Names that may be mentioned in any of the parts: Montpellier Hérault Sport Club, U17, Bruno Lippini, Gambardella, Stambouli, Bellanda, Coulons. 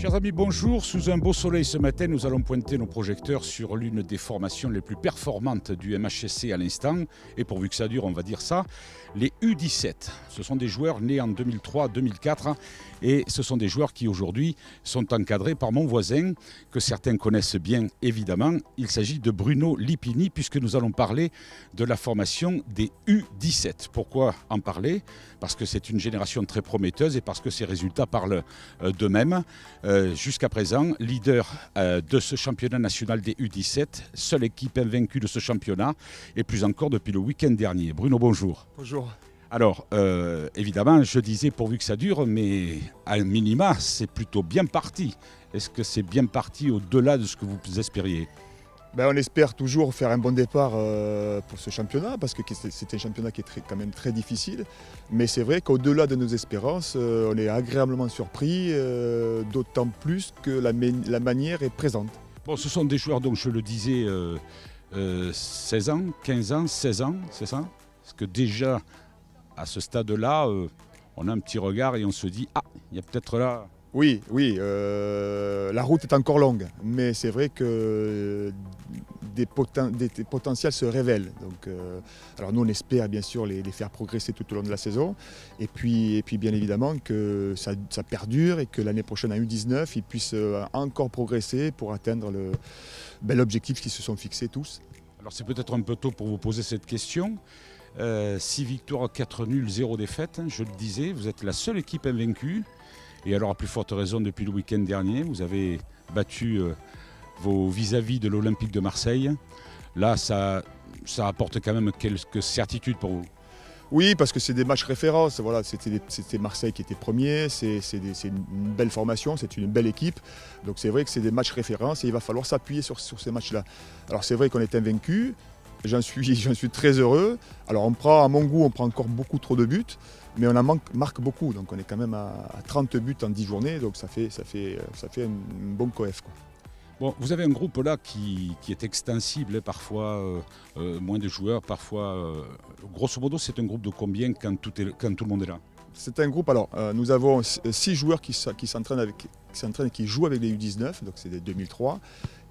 Chers amis, bonjour. Sous un beau soleil ce matin, nous allons pointer nos projecteurs sur l'une des formations les plus performantes du MHSC à l'instant. Et pourvu que ça dure, on va dire ça, les U17. Ce sont des joueurs nés en 2003-2004 et ce sont des joueurs qui aujourd'hui sont encadrés par mon voisin, que certains connaissent bien évidemment. Il s'agit de Bruno Lippini puisque nous allons parler de la formation des U17. Pourquoi en parler? Parce que c'est une génération très prometteuse et parce que ses résultats parlent d'eux-mêmes. Jusqu'à présent, leader de ce championnat national des U17, seule équipe invaincue de ce championnat, et plus encore depuis le week-end dernier. Bruno, bonjour. Bonjour. Alors, évidemment, je disais pourvu que ça dure, mais à un minima, c'est plutôt bien parti. Est-ce que c'est bien parti au-delà de ce que vous espériez? On espère toujours faire un bon départ pour ce championnat parce que c'est un championnat qui est quand même très difficile. Mais c'est vrai qu'au-delà de nos espérances, on est agréablement surpris, d'autant plus que la manière est présente. Bon, ce sont des joueurs, donc je le disais, 16 ans, 15 ans, 16 ans, c'est ça? Parce que déjà, à ce stade-là, on a un petit regard et on se dit « Ah, il y a peut-être là… » Oui, oui, la route est encore longue, mais c'est vrai que des potentiels se révèlent. Donc, alors nous, on espère bien sûr les faire progresser tout au long de la saison. Et puis bien évidemment que ça perdure et que l'année prochaine, à U19, ils puissent encore progresser pour atteindre le bel objectif qu'ils se sont fixés tous. Alors c'est peut-être un peu tôt pour vous poser cette question. 6 victoires, 4 nuls, 0 défaite, hein, je le disais, vous êtes la seule équipe invaincue. Et alors, à plus forte raison, depuis le week-end dernier, vous avez battu vos vis-à-vis de l'Olympique de Marseille. Là, ça apporte quand même quelques certitudes pour vous. Oui, parce que c'est des matchs références. Voilà, c'était Marseille qui était premier, c'est une belle formation, c'est une belle équipe. Donc c'est vrai que c'est des matchs références et il va falloir s'appuyer sur ces matchs-là. Alors c'est vrai qu'on est invaincus. J'en suis très heureux. Alors à mon goût, on prend encore beaucoup trop de buts, mais on en marque beaucoup. Donc on est quand même à 30 buts en 10 journées, donc ça fait un bon coef, quoi. Bon, vous avez un groupe là qui est extensible, parfois moins de joueurs, parfois… Grosso modo, c'est un groupe de combien quand tout le monde est là? C'est un groupe, alors nous avons 6 joueurs qui s'entraînent et qui jouent avec les U19, donc c'est des 2003.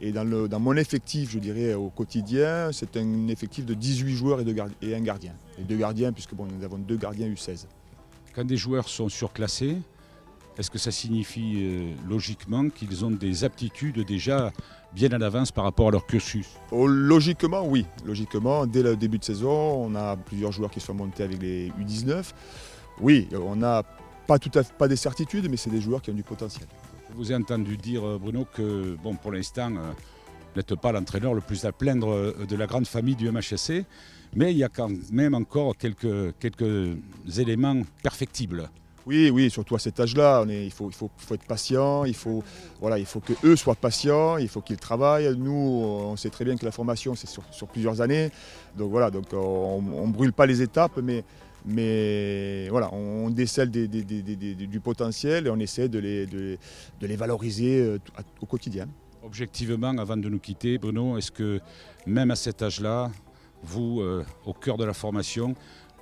Et dans mon effectif, je dirais au quotidien, c'est un effectif de 18 joueurs et un gardien. Et 2 gardiens, puisque bon, nous avons 2 gardiens U16. Quand des joueurs sont surclassés, est-ce que ça signifie logiquement qu'ils ont des aptitudes déjà bien en avance par rapport à leur cursus? Logiquement, oui. Logiquement, dès le début de saison, on a plusieurs joueurs qui sont montés avec les U19. Oui, on n'a pas des certitudes, mais c'est des joueurs qui ont du potentiel. Je vous ai entendu dire, Bruno, que bon, pour l'instant, vous n'êtes pas l'entraîneur le plus à plaindre de la grande famille du MHSC, mais il y a quand même encore quelques éléments perfectibles. Oui, oui, surtout à cet âge-là, il faut être patient, il faut qu'eux soient patients, il faut qu'ils travaillent. Nous, on sait très bien que la formation, c'est sur plusieurs années, donc voilà, donc on ne brûle pas les étapes, mais voilà, on décèle du potentiel et on essaie de les valoriser au quotidien. Objectivement, avant de nous quitter, Bruno, est-ce que même à cet âge-là, vous, au cœur de la formation,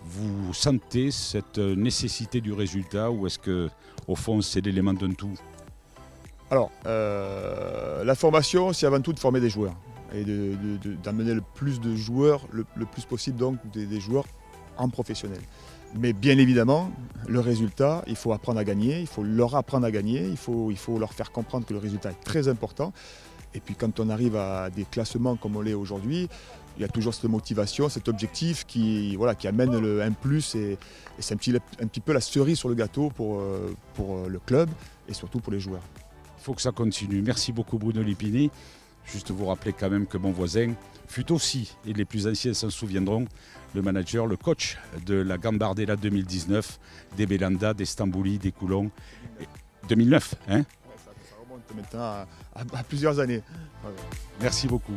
vous sentez cette nécessité du résultat ou est-ce que, au fond, c'est l'élément d'un tout? Alors, la formation, c'est avant tout de former des joueurs et d'amener le plus de joueurs, le plus possible donc des joueurs en professionnel. Mais bien évidemment, le résultat, il faut apprendre à gagner, il faut leur apprendre à gagner, il faut leur faire comprendre que le résultat est très important. Et puis quand on arrive à des classements comme on l'est aujourd'hui, il y a toujours cette motivation, cet objectif qui amène un plus et c'est un petit peu la cerise sur le gâteau pour le club et surtout pour les joueurs. Il faut que ça continue. Merci beaucoup Bruno Lippini. Juste vous rappeler quand même que mon voisin fut aussi, et les plus anciens s'en souviendront, le manager, le coach de la Gambardella 2019, des Bellanda, des Stambouli, des Coulons. 2009, hein? Ça remonte maintenant à plusieurs années. Merci beaucoup.